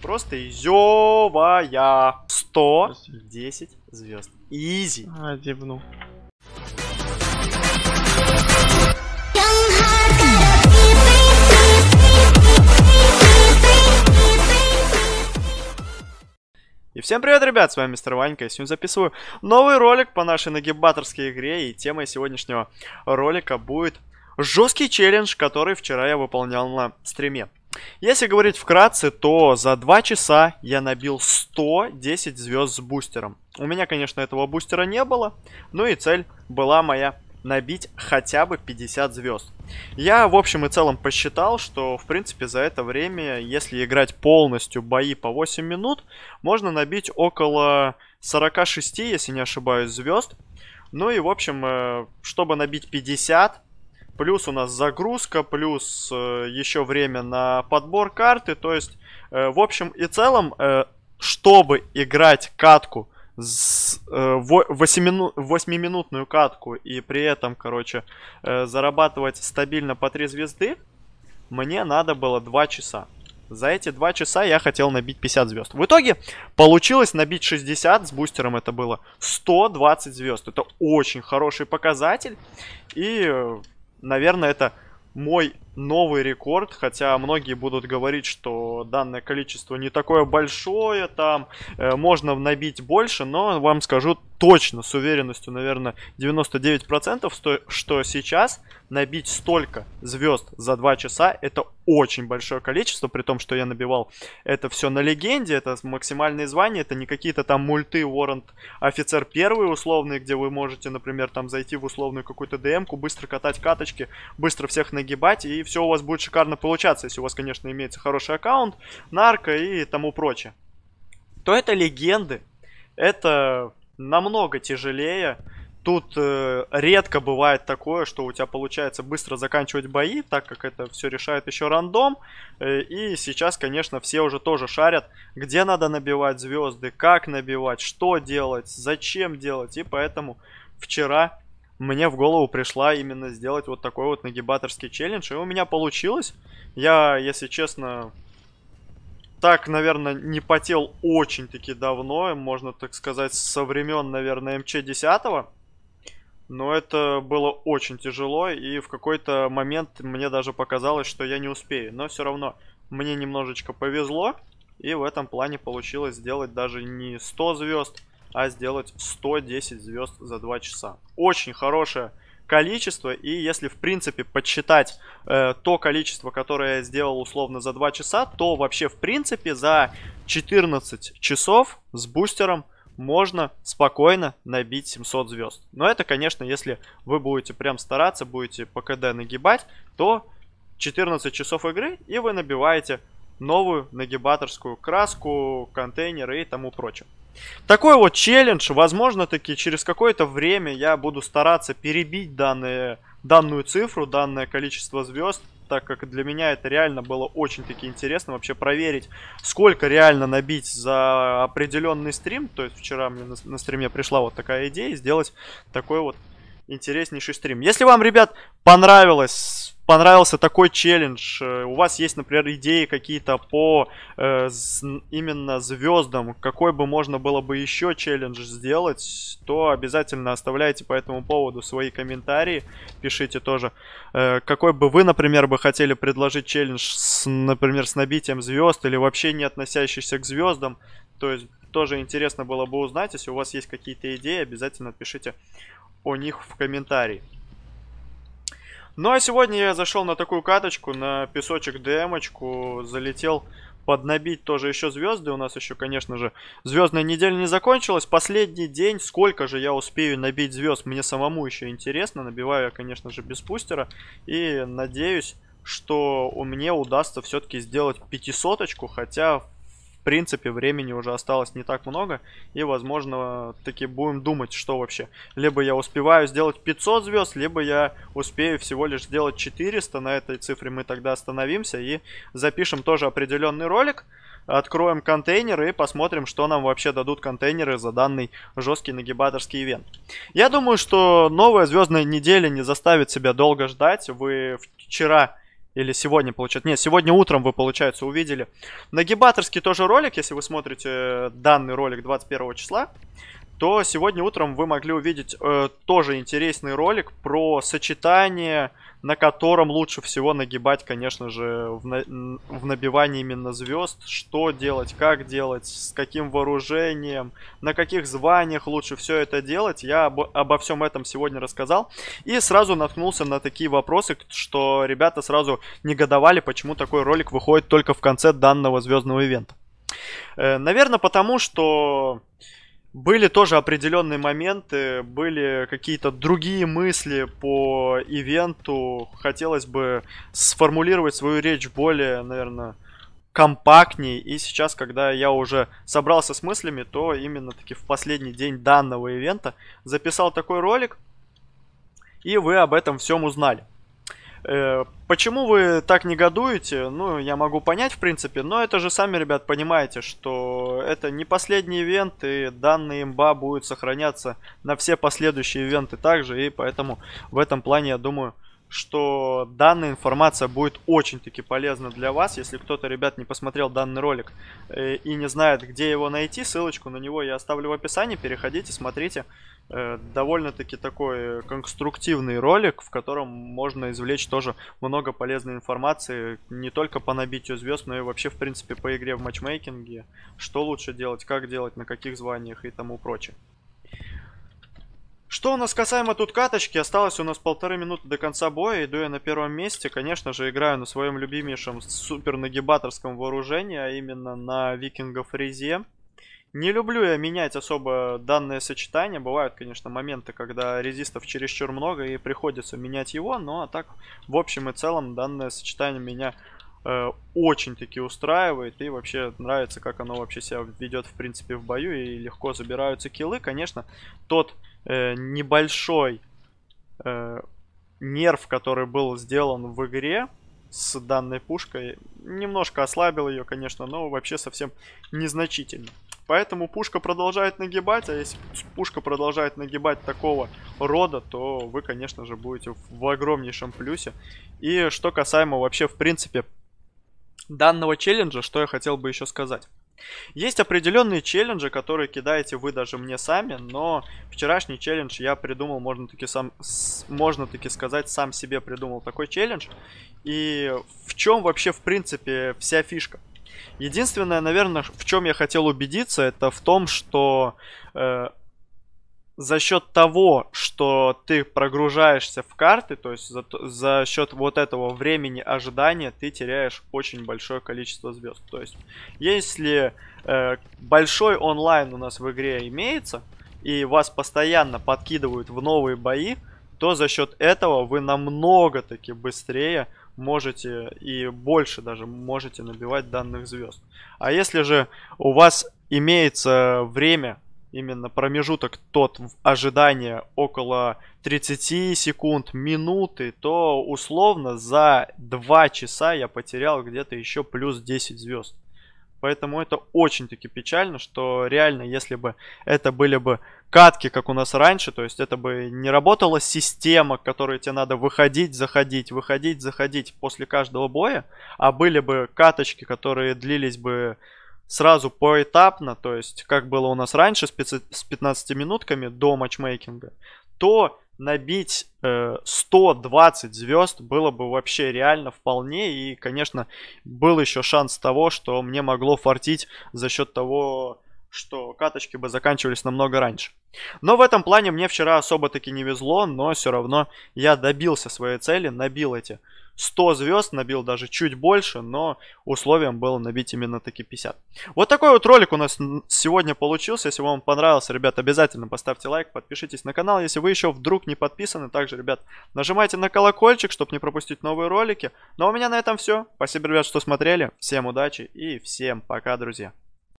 Просто изёвая. 110 звезд. Изи. А, дебнул. И всем привет, ребят, с вами мистер Ванька, и сегодня записываю новый ролик по нашей нагибаторской игре, и темой сегодняшнего ролика будет жесткий челлендж, который вчера я выполнял на стриме. Если говорить вкратце, то за 2 часа я набил 110 звезд с бустером. У меня, конечно, этого бустера не было, ну и цель была моя набить хотя бы 50 звезд. Я в общем и целом посчитал, что в принципе за это время, если играть полностью бои по 8 минут, можно набить около 46, если не ошибаюсь, звезд. Ну и в общем, чтобы набить 50... Плюс у нас загрузка, плюс еще время на подбор карты. То есть, в общем и целом, чтобы играть катку, 8-минутную катку, и при этом, короче, зарабатывать стабильно по 3 звезды, мне надо было 2 часа. За эти 2 часа я хотел набить 50 звезд. В итоге получилось набить 60, с бустером это было 120 звезд. Это очень хороший показатель. И... наверное, это мой новый рекорд, хотя многие будут говорить, что данное количество не такое большое, там можно набить больше, но вам скажу точно, с уверенностью, наверное, 99%, что сейчас набить столько звезд за 2 часа это очень большое количество, при том, что я набивал это все на легенде, это максимальные звания, это не какие-то там мульты, Warrant офицер первый условный, где вы можете, например, там зайти в условную какую-то ДМ-ку, быстро катать каточки, быстро всех нагибать, и все у вас будет шикарно получаться, если у вас, конечно, имеется хороший аккаунт, нарко и тому прочее. То это легенды, это... намного тяжелее. Тут редко бывает такое, что у тебя получается быстро заканчивать бои, так как это все решает еще рандом. И сейчас, конечно, все уже тоже шарят, где надо набивать звезды, как набивать, что делать, зачем делать. И поэтому вчера мне в голову пришла именно сделать вот такой вот нагибаторский челлендж. И у меня получилось. Я, если честно... так, наверное, не потел очень-таки давно, можно так сказать, со времен, наверное, МЧ-10. Но это было очень тяжело, и в какой-то момент мне даже показалось, что я не успею. Но все равно мне немножечко повезло, и в этом плане получилось сделать даже не 100 звезд, а сделать 110 звезд за 2 часа. Очень хорошая количество, и если в принципе подсчитать то количество, которое я сделал условно за 2 часа, то вообще в принципе за 14 часов с бустером можно спокойно набить 700 звезд. Но это, конечно, если вы будете прям стараться, будете по КД нагибать, то 14 часов игры, и вы набиваете новую нагибаторскую краску, контейнеры и тому прочее. Такой вот челлендж, возможно, таки через какое-то время я буду стараться перебить данную цифру, данное количество звезд, так как для меня это реально было очень-таки интересно вообще проверить, сколько реально набить за определенный стрим. То есть вчера мне на стриме пришла вот такая идея сделать такой вот интереснейший стрим. Если вам, ребят, понравился такой челлендж, у вас есть, например, идеи какие-то по именно звездам, какой бы можно было бы еще челлендж сделать, то обязательно оставляйте по этому поводу свои комментарии, пишите тоже, какой бы вы, например, бы хотели предложить челлендж, например, с набитием звезд или вообще не относящийся к звездам. То есть тоже интересно было бы узнать, если у вас есть какие-то идеи, обязательно пишите о них в комментарии. Ну а сегодня я зашел на такую каточку, на песочек ДМ-очку, залетел поднабить тоже еще звезды. У нас еще, конечно же, звездная неделя не закончилась. Последний день, сколько же я успею набить звезд, мне самому еще интересно. Набиваю я, конечно же, без пустера. И надеюсь, что мне удастся все-таки сделать 500-очку, хотя, в принципе, времени уже осталось не так много. И, возможно, таки будем думать, что вообще. Либо я успеваю сделать 500 звезд, либо я успею всего лишь сделать 400. На этой цифре мы тогда остановимся и запишем тоже определенный ролик. Откроем контейнеры и посмотрим, что нам вообще дадут контейнеры за данный жесткий нагибаторский ивент. Я думаю, что новая звездная неделя не заставит себя долго ждать. Вы вчера... Или сегодня, получается. Нет, сегодня утром вы, получается, увидели. Нагибаторский тоже ролик, если вы смотрите данный ролик 21 числа, то сегодня утром вы могли увидеть тоже интересный ролик про сочетание, на котором лучше всего нагибать, конечно же, в набивании именно звезд. Что делать, как делать, с каким вооружением, на каких званиях лучше все это делать. Я обо всем этом сегодня рассказал. И сразу наткнулся на такие вопросы, что ребята сразу негодовали, почему такой ролик выходит только в конце данного звездного ивента. Наверное, потому что... были тоже определенные моменты, были какие-то другие мысли по ивенту. Хотелось бы сформулировать свою речь более, наверное, компактней. И сейчас, когда я уже собрался с мыслями, то именно-таки в последний день данного ивента записал такой ролик. И вы об этом всем узнали. Почему вы так негодуете? Ну, я могу понять, в принципе, но это же сами, ребят, понимаете, что это не последний ивент, и данные имба будут сохраняться на все последующие ивенты также, и поэтому в этом плане, я думаю, что данная информация будет очень-таки полезна для вас. Если кто-то, ребят, не посмотрел данный ролик и не знает, где его найти, ссылочку на него я оставлю в описании, переходите, смотрите. Довольно-таки такой конструктивный ролик, в котором можно извлечь тоже много полезной информации, не только по набитию звезд, но и вообще, в принципе, по игре в матчмейкинге, что лучше делать, как делать, на каких званиях и тому прочее. Что у нас касаемо тут каточки, осталось у нас 1,5 минуты до конца боя, иду я на первом месте, конечно же, играю на своем любимейшем супер нагибаторском вооружении, а именно на Викинга Фризе. Не люблю я менять особо данное сочетание. Бывают, конечно, моменты, когда резистов чересчур много и приходится менять его. Но так, в общем и целом, данное сочетание меня очень-таки устраивает. И вообще нравится, как оно вообще себя ведет, в принципе, в бою. И легко забираются киллы. Конечно, тот небольшой нерв, который был сделан в игре с данной пушкой, немножко ослабил ее, конечно, но вообще совсем незначительно. Поэтому пушка продолжает нагибать, а если пушка продолжает нагибать такого рода, то вы, конечно же, будете в огромнейшем плюсе. И что касаемо вообще, в принципе, данного челленджа, что я хотел бы еще сказать. Есть определенные челленджи, которые кидаете вы даже мне сами, но вчерашний челлендж я придумал, можно таки сказать, сам себе придумал такой челлендж. И в чем вообще, в принципе, вся фишка? Единственное, наверное, в чем я хотел убедиться, это в том, что за счет того, что ты прогружаешься в карты, то есть за счет вот этого времени ожидания, ты теряешь очень большое количество звезд. То есть, если большой онлайн у нас в игре имеется, и вас постоянно подкидывают в новые бои, то за счет этого вы намного-таки быстрее можете и больше даже можете набивать данных звезд. А если же у вас имеется время, именно промежуток тот ожидания около 30 секунд, минуты, то условно за 2 часа я потерял где-то еще плюс 10 звезд. Поэтому это очень-таки печально, что реально, если бы это были бы катки, как у нас раньше, то есть это бы не работала система, к которой тебе надо выходить, заходить, выходить, заходить после каждого боя, а были бы каточки, которые длились бы сразу поэтапно, то есть как было у нас раньше с 15 минутками до матчмейкинга, то набить 120 звезд было бы вообще реально вполне. И, конечно, был еще шанс того, что мне могло фартить за счет того, что каточки бы заканчивались намного раньше. Но в этом плане мне вчера особо-таки не везло, но все равно я добился своей цели, набил эти 100 звезд, набил даже чуть больше, но условием было набить именно таки 50. Вот такой вот ролик у нас сегодня получился. Если вам понравился, ребят, обязательно поставьте лайк, подпишитесь на канал, если вы еще вдруг не подписаны. Также, ребят, нажимайте на колокольчик, чтобы не пропустить новые ролики. Ну а у меня на этом все. Спасибо, ребят, что смотрели. Всем удачи и всем пока, друзья.